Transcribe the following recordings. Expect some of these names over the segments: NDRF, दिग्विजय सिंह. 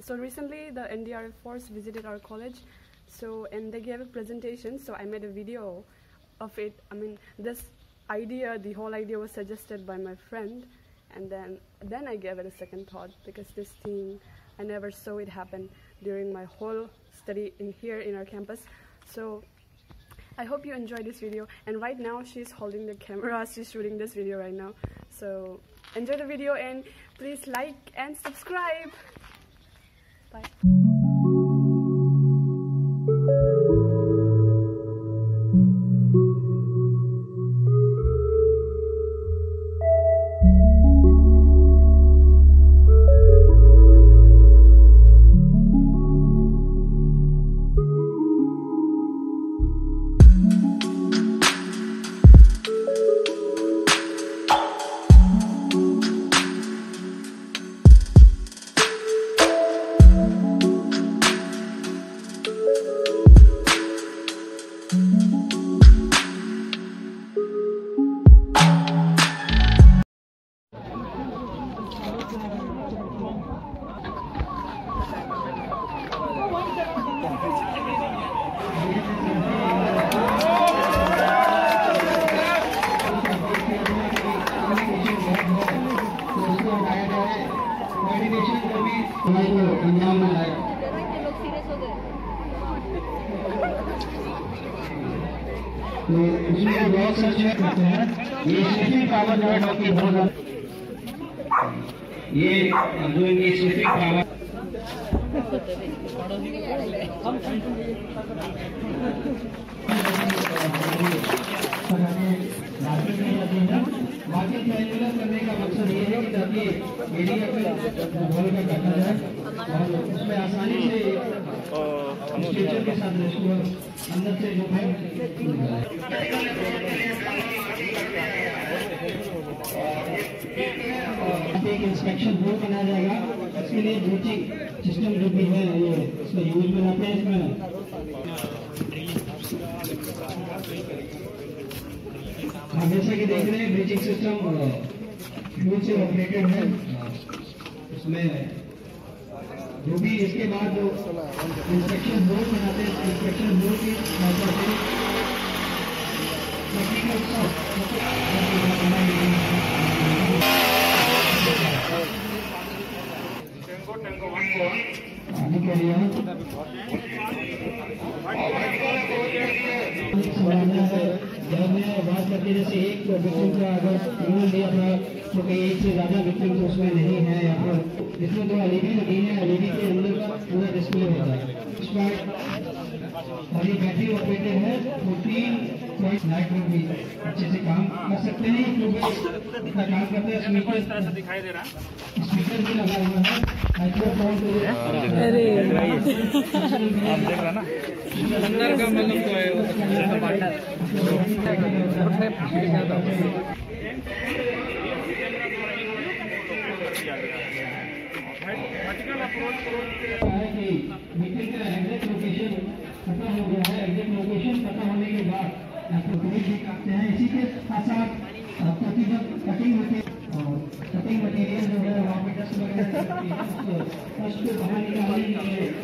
So recently the NDRF force visited our college, and they gave a presentation, so I made a video of it. I mean, this idea, the whole idea was suggested by my friend, and then I gave it a second thought, because this thing, I never saw it happen during my whole study in here in our campus. So I hope you enjoy this video, and right now she's holding the camera, she's shooting this video right now. So enjoy the video, and please like and subscribe. Bye. Inspection वो बनाया जाएगा, इसके लिए breaching system जो भी है ये इसमें यूज में आते हैं इसमें। जैसा कि देख रहे हैं ब्रीचिंग सिस्टम यूज से ऑपरेटेड है, इसमें जो भी इसके बाद जो इंस्पेक्शन वो बनाते हैं इंस्पेक्शन वो की बात करते जैसे एक विक्टिम का अगर रूल लिया था तो कहीं एक से ज्यादा विक्टिम तो उसमें नहीं है, या फिर इसमें तो एलईडी लगी है, एलईडी के अंदर का पूरा डिस्प्ले होता है और ये बैटरी ऑपरेटेड है, 14.9 भी अच्छे से काम कर सकते हैं क्योंकि इतना काम करते हैं। स्पीकर इस तरह से दिखाई दे रहा है, स्पीकर भी लगा हुआ है, माइक्रोफोन देख रहा ना अंदर का मतलब तो मीटिंग का एग्जैक्ट लोकेशन पता हो गया है। एग्जैक्ट लोकेशन पता होने के बाद करते हैं, इसी के साथ साथ कटिंग मटेरियल जो है वहाँ पे दस फर्स्ट बाहर निकालने के लिए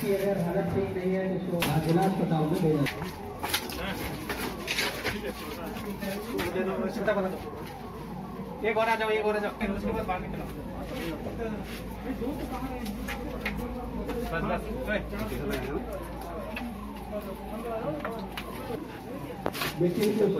कि अगर हालत ठीक नहीं है तो उसको जिला अस्पताल में भेजा जाए। एक और आ जाओ, एक और आ जाओ, उसके बाद बाहर निकलो। निकाला जा सकता है और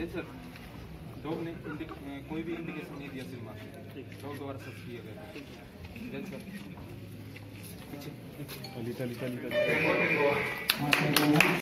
सर डॉग ने कोई भी इंडिकेशन नहीं दिया, सिर्फ डॉग द्वारा सब किया गया।